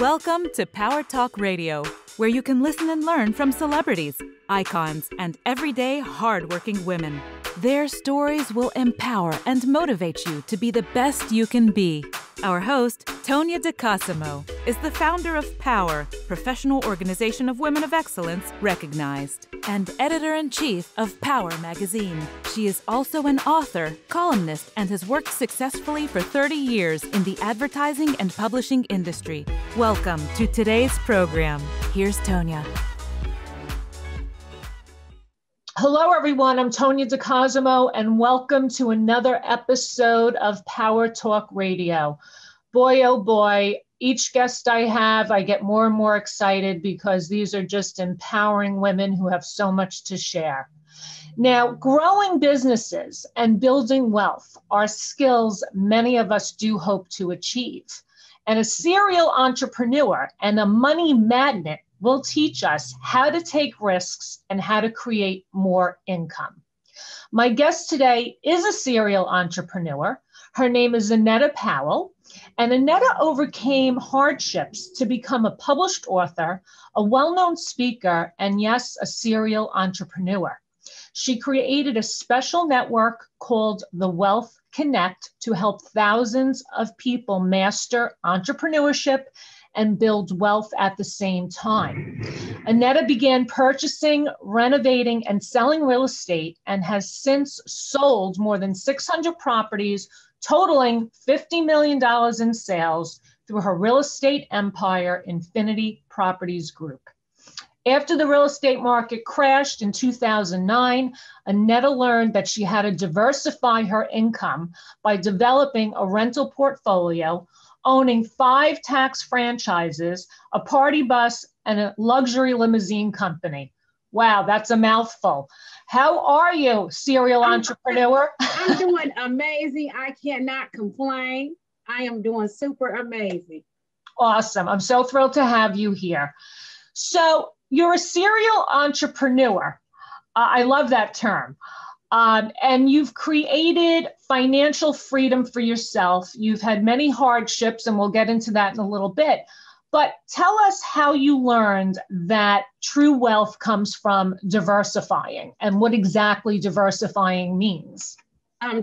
Welcome to Power Talk Radio, where you can listen and learn from celebrities, icons, and everyday hardworking women. Their stories will empower and motivate you to be the best you can be. Our host, Tonia DeCosimo, is the founder of POWER, Professional Organization of Women of Excellence Recognized, and editor-in-chief of POWER magazine. She is also an author, columnist, and has worked successfully for 30 years in the advertising and publishing industry. Welcome to today's program. Here's Tonia. Hello, everyone. I'm Tonia DeCosimo, and welcome to another episode of Power Talk Radio. Boy, oh boy, each guest I have, I get more and more excited because these are just empowering women who have so much to share. Now, growing businesses and building wealth are skills many of us do hope to achieve. And a serial entrepreneur and a money magnet will teach us how to take risks and how to create more income. My guest today is a serial entrepreneur. Her name is Annetta Powell, and Annetta overcame hardships to become a published author, a well-known speaker, and yes, a serial entrepreneur. She created a special network called The Wealth Connect to help thousands of people master entrepreneurship and build wealth at the same time. Annetta began purchasing, renovating, and selling real estate and has since sold more than 600 properties, totaling $50 million in sales through her real estate empire, Infinity Properties Group. After the real estate market crashed in 2009, Annetta learned that she had to diversify her income by developing a rental portfolio, owning 5 tax franchises, a party bus, and a luxury limousine company. Wow, that's a mouthful. How are you, serial entrepreneur? I'm doing amazing. I cannot complain. I am doing super amazing. Awesome. I'm so thrilled to have you here. So you're a serial entrepreneur. I love that term. And you've created financial freedom for yourself. You've had many hardships, and we'll get into that in a little bit. But tell us how you learned that true wealth comes from diversifying and what exactly diversifying means. I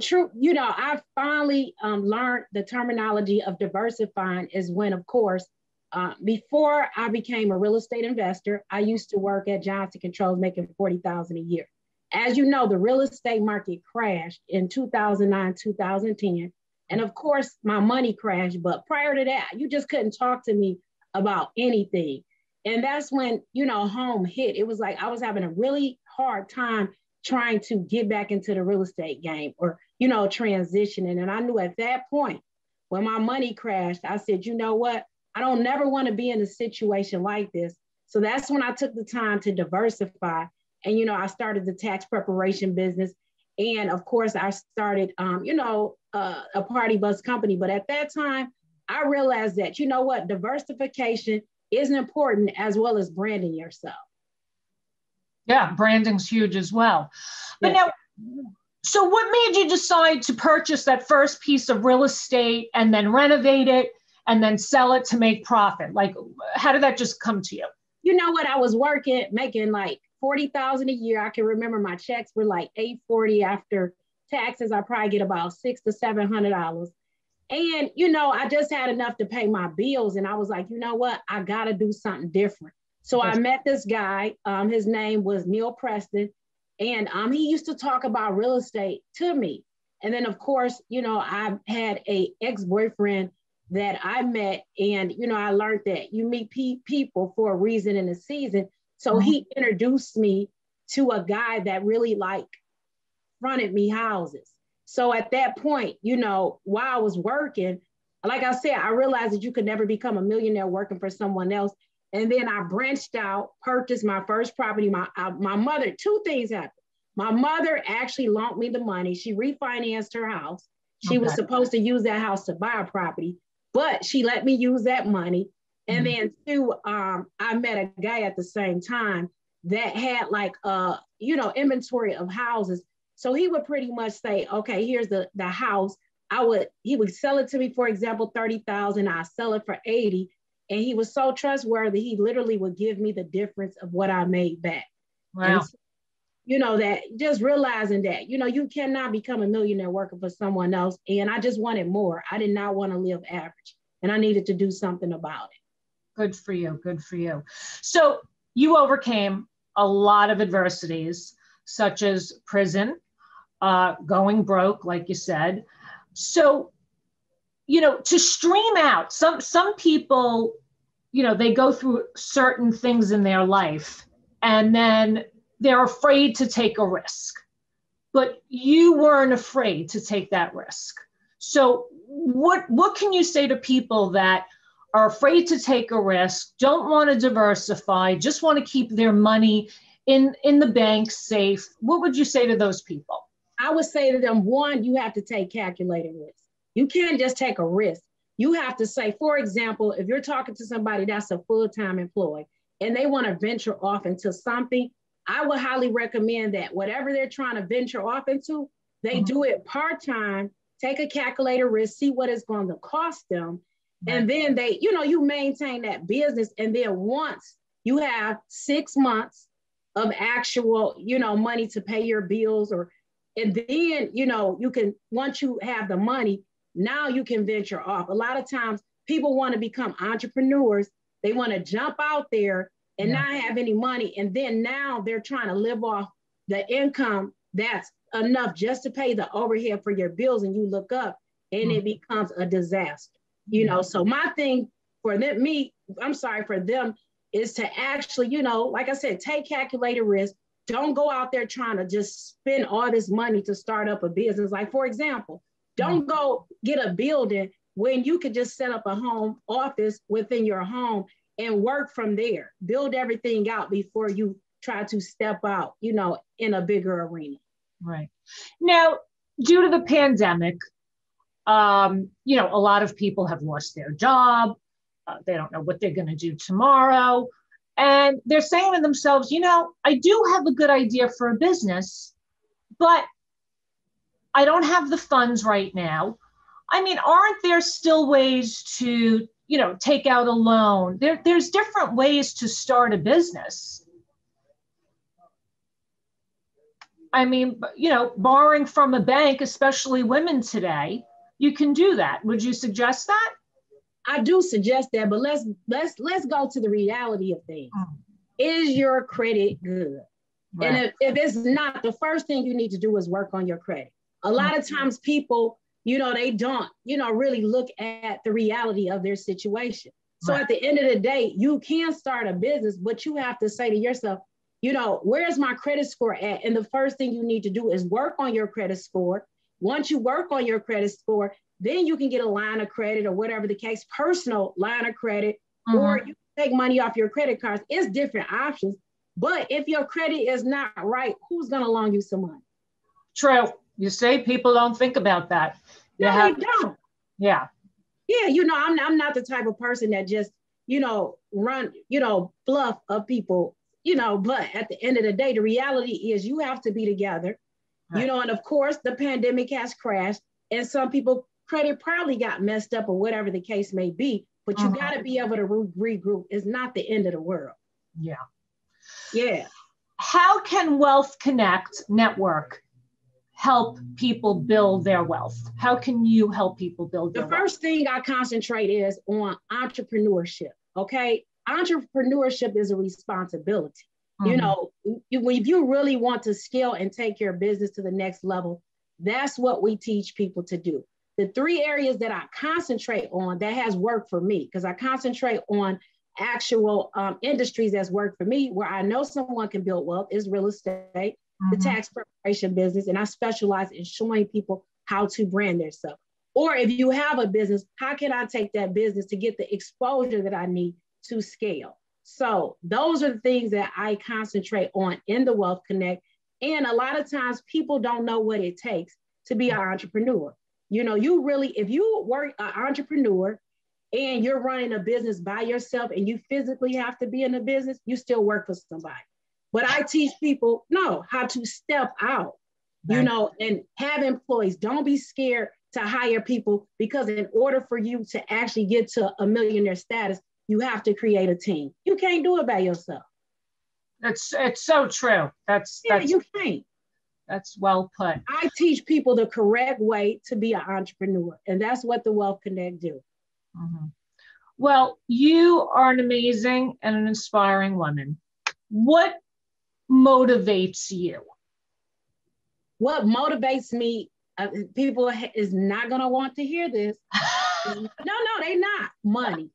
finally learned the terminology of diversifying is when, of course, before I became a real estate investor, I used to work at Johnson Controls making $40,000 a year. As you know, the real estate market crashed in 2009, 2010. And of course, my money crashed. But prior to that, you just couldn't talk to me about anything. And that's when, you know, home hit. It was like I was having a really hard time trying to get back into the real estate game or, you know, transitioning. And I knew at that point, when my money crashed, I said, you know what? I don't never want to be in a situation like this. So that's when I took the time to diversify. And, you know, I started the tax preparation business. And of course, I started, a party bus company. But at that time, I realized that, you know what, diversification is important as well as branding yourself. Yeah, branding's huge as well. But yeah. Now, so what made you decide to purchase that first piece of real estate and then renovate it and then sell it to make profit? Like, how did that just come to you? You know what, I was working, making like $40,000 a year. I can remember my checks were like $840 after taxes. I probably get about $600 to $700. And, you know, I just had enough to pay my bills. And I was like, you know what? I got to do something different. So I met this guy. His name was Neil Preston. And he used to talk about real estate to me. And then, of course, you know, I had an ex-boyfriend that I met. And, you know, I learned that you meet people for a reason in a season. So he introduced me to a guy that really like fronted me houses. So at that point, you know, while I was working, like I said, I realized that you could never become a millionaire working for someone else. And then I branched out, purchased my first property. My mother, two things happened. My mother actually loaned me the money. She refinanced her house. She was supposed to use that house to buy a property, but she let me use that money. And then too, I met a guy at the same time that had like, inventory of houses. So he would pretty much say, okay, here's the house. He would sell it to me, for example, $30,000. I sell it for $80,000. And he was so trustworthy, he literally would give me the difference of what I made back. Wow. And so, you know, that just realizing that, you know, you cannot become a millionaire working for someone else. And I just wanted more. I did not want to live average, and I needed to do something about it. Good for you. Good for you. So you overcame a lot of adversities, such as prison, going broke, like you said. So, you know, to stream out, some people, you know, they go through certain things in their life and then they're afraid to take a risk, but you weren't afraid to take that risk. So what can you say to people that are afraid to take a risk, don't want to diversify, just want to keep their money in the bank safe? What would you say to those people? I would say to them, one, you have to take calculated risk. You can't just take a risk. You have to say, for example, if you're talking to somebody that's a full-time employee and they want to venture off into something, I would highly recommend that whatever they're trying to venture off into, they do it part-time, take a calculated risk, see what it's going to cost them. Right. And then they, you know, you maintain that business. And then once you have 6 months of actual, you know, money to pay your bills, or, and then, you know, you can, once you have the money, now you can venture off. A lot of times people want to become entrepreneurs. They want to jump out there and not have any money. And then now they're trying to live off the income that's enough just to pay the overhead for your bills. And you look up and it becomes a disaster, you know? So my thing for them, for them is to actually, you know, like I said, take calculated risk. Don't go out there trying to just spend all this money to start up a business. Like, for example, don't go get a building when you could just set up a home office within your home and work from there. Build everything out before you try to step out, you know, in a bigger arena. Right. Now, due to the pandemic, you know, a lot of people have lost their job. They don't know what they're going to do tomorrow. And they're saying to themselves, you know, I do have a good idea for a business, but I don't have the funds right now. I mean, aren't there still ways to, you know, take out a loan? There's different ways to start a business. I mean, you know, borrowing from a bank, especially women today, you can do that. Would you suggest that? I do suggest that, but let's go to the reality of things. Is your credit good? Right. And if it's not, the first thing you need to do is work on your credit. A lot of times people, you know, they don't, you know, really look at the reality of their situation. So at the end of the day, you can start a business, but you have to say to yourself, you know, where's my credit score at? And the first thing you need to do is work on your credit score. Once you work on your credit score, then you can get a line of credit or whatever the case, personal line of credit, or you take money off your credit cards. It's different options. But if your credit is not right, who's going to loan you some money? True. You say people don't think about that. No, they don't. Yeah. Yeah. You know, I'm not the type of person that just, you know, run, you know, bluff of people, you know, but at the end of the day, the reality is you have to be together, you know, and of course the pandemic has crashed and some people credit probably got messed up or whatever the case may be, but you got to be able to regroup. It's not the end of the world. Yeah. Yeah. How can Wealth Connect Network help people build their wealth? How can you help people build their wealth? The first thing I concentrate is on entrepreneurship, okay? Entrepreneurship is a responsibility. You know, if you really want to scale and take your business to the next level, that's what we teach people to do. The three areas that I concentrate on that has worked for me, because I concentrate on actual industries that's worked for me where I know someone can build wealth, is real estate, the tax preparation business, and I specialize in showing people how to brand themselves. Or if you have a business, how can I take that business to get the exposure that I need to scale? So those are the things that I concentrate on in the Wealth Connect. And a lot of times people don't know what it takes to be an entrepreneur. You know, you really, if you work an entrepreneur and you're running a business by yourself and you physically have to be in a business, you still work for somebody. But I teach people, no, how to step out, you know, and have employees. Don't be scared to hire people, because in order for you to actually get to a millionaire status, You have to create a team. You can't do it by yourself. It's so true. You can't. That's well put. I teach people the correct way to be an entrepreneur, and that's what the Wealth Connect do. Mm-hmm. Well, you are an amazing and an inspiring woman. What motivates you? What motivates me? People is not gonna want to hear this. No, they not. Money.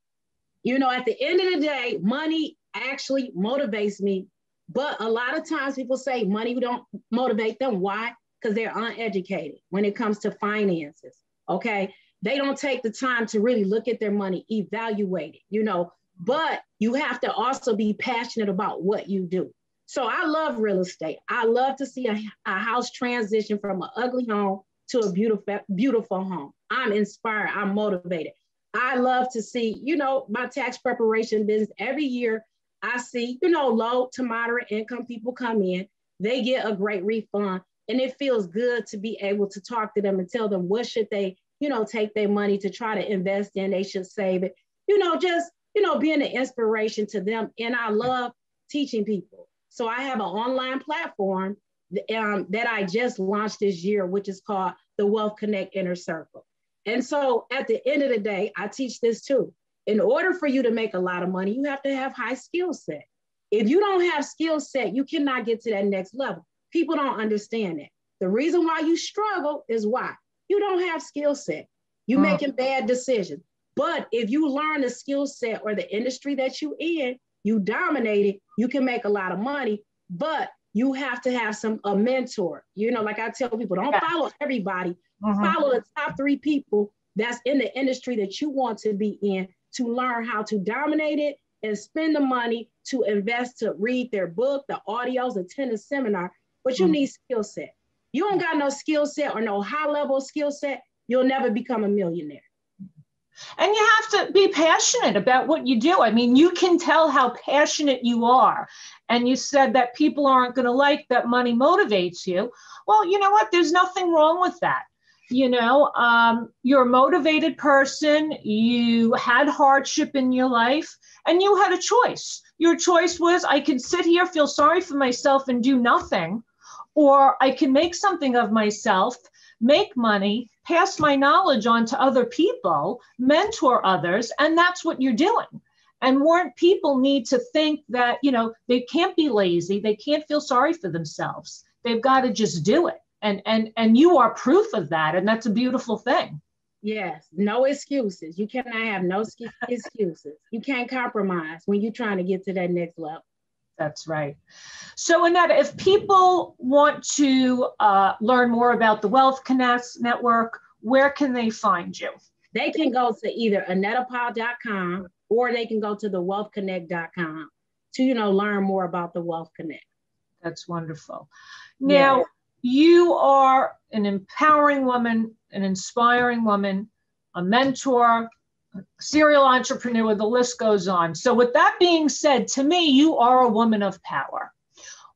You know, at the end of the day, money actually motivates me. But a lot of times people say money don't motivate them. Why? Because they're uneducated when it comes to finances, okay? They don't take the time to really look at their money, evaluate it, you know, but you have to also be passionate about what you do. So I love real estate. I love to see a house transition from an ugly home to a beautiful, beautiful home. I'm inspired. I'm motivated. I love to see, you know, my tax preparation business every year. I see, you know, low to moderate income people come in, they get a great refund, and it feels good to be able to talk to them and tell them what should they, you know, take their money to try to invest in, they should save it, you know, just, you know, being an inspiration to them. And I love teaching people. So I have an online platform that I just launched this year, which is called the Wealth Connect Inner Circle. And so at the end of the day, I teach this too. In order for you to make a lot of money, you have to have high skill set. If you don't have skill set, you cannot get to that next level. People don't understand that. The reason why you struggle is why? You don't have skill set. You're making bad decisions. But if you learn the skill set or the industry that you in, you dominate it, you can make a lot of money, but you have to have a mentor. You know, like I tell people, don't follow everybody. Follow the top 3 people that's in the industry that you want to be in, to learn how to dominate it and spend the money to invest, to read their book, the audios, attend a seminar, but you need skill set. You don't got no skill set or no high level skill set, you'll never become a millionaire. And you have to be passionate about what you do. I mean, you can tell how passionate you are. And you said that people aren't gonna like that money motivates you. Well, you know what? There's nothing wrong with that. You know, you're a motivated person, you had hardship in your life, and you had a choice. Your choice was, I can sit here, feel sorry for myself and do nothing, or I can make something of myself, make money, pass my knowledge on to other people, mentor others, and that's what you're doing. And more people need to think that, you know, they can't be lazy, they can't feel sorry for themselves. They've got to just do it. And you are proof of that. And that's a beautiful thing. Yes. No excuses. You cannot have no excuses. You can't compromise when you're trying to get to that next level. That's right. So Annetta, if people want to learn more about the Wealth Connect Network, where can they find you? They can go to either annettapowell.com or they can go to thewealthconnect.com to, you know, learn more about the Wealth Connect. That's wonderful. Now, you are an empowering woman, an inspiring woman, a mentor, a serial entrepreneur, the list goes on. So with that being said, to me, you are a woman of power.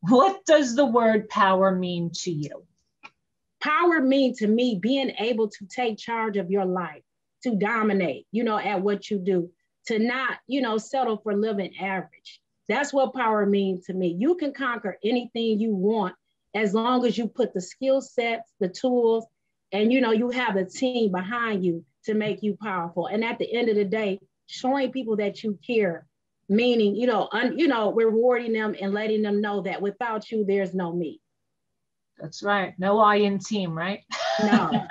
What does the word power mean to you? Power means to me being able to take charge of your life, to dominate, you know, at what you do, to not, you know, settle for living average. That's what power means to me. You can conquer anything you want, as long as you put the skill sets, the tools, and you know, you have a team behind you to make you powerful. And at the end of the day, showing people that you care, meaning, you know, rewarding them and letting them know that without you, there's no me. That's right. No I in team, right? No.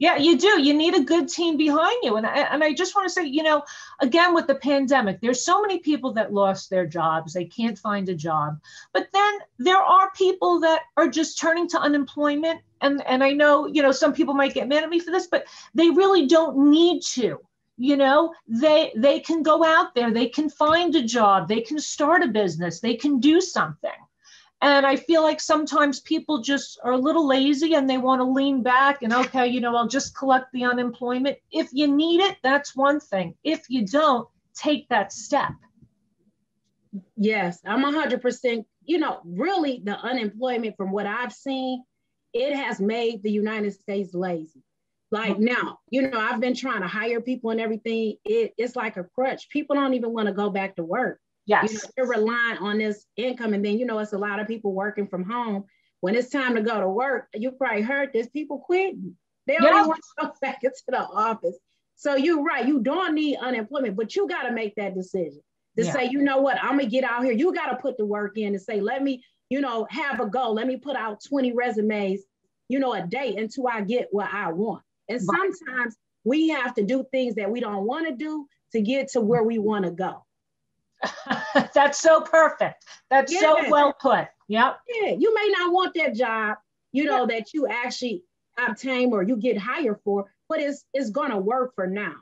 Yeah, you do. You need a good team behind you. And I just want to say, you know, again, with the pandemic, there's so many people that lost their jobs. They can't find a job. But then there are people that are just turning to unemployment. And I know, you know, some people might get mad at me for this, but they really don't need to. You know, they can go out there. They can find a job. They can start a business. They can do something. And I feel like sometimes people just are a little lazy and they want to lean back and, okay, you know, I'll just collect the unemployment. If you need it, that's one thing. If you don't, take that step. Yes, I'm 100%. You know, really the unemployment from what I've seen, it has made the United States lazy. Like now, you know, I've been trying to hire people and everything. It's like a crutch. People don't even want to go back to work. Yes. You know, they're relying on this income. And then, you know, it's a lot of people working from home. When it's time to go to work, you probably heard this, people quitting. They don't want to go back into the office. So you're right. You don't need unemployment, but you got to make that decision to say, you know what, I'm going to get out here. You got to put the work in and say, let me, you know, have a goal. Let me put out 20 resumes, you know, a day until I get what I want. And sometimes we have to do things that we don't want to do to get to where we want to go. That's so perfect. That's so well put. Yep. Yeah. You may not want that job, you know, that you actually obtain or you get hired for, but it's going to work for now.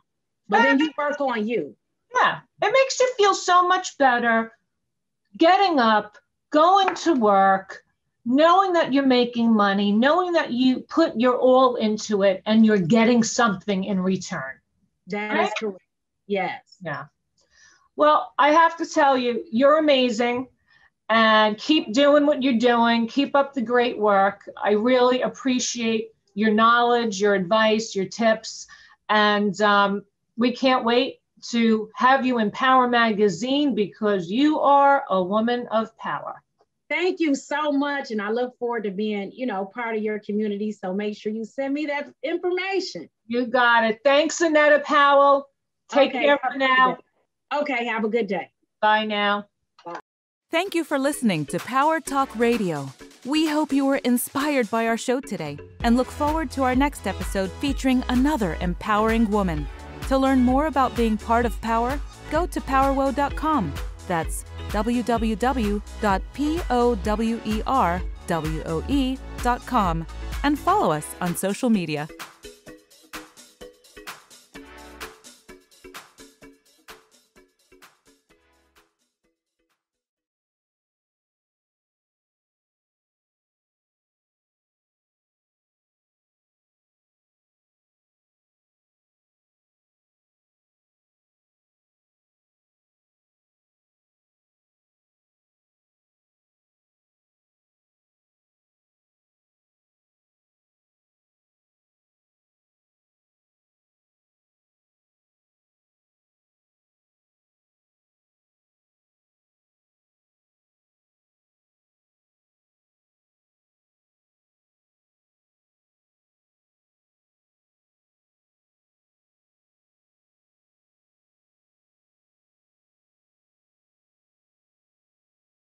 But then you work on you. Yeah. It makes you feel so much better getting up, going to work, knowing that you're making money, knowing that you put your all into it and you're getting something in return. That is correct. Yes. Yeah. Well, I have to tell you, you're amazing. And keep doing what you're doing. Keep up the great work. I really appreciate your knowledge, your advice, your tips. And we can't wait to have you in Power Magazine because you are a woman of power. Thank you so much. And I look forward to being, you know, part of your community. So make sure you send me that information. You got it. Thanks, Annetta Powell. Take care for now. Okay. Have a good day. Bye now. Thank you for listening to Power Talk Radio. We hope you were inspired by our show today and look forward to our next episode featuring another empowering woman. To learn more about being part of Power, go to powerwoe.com. That's www.powerwoe.com and follow us on social media.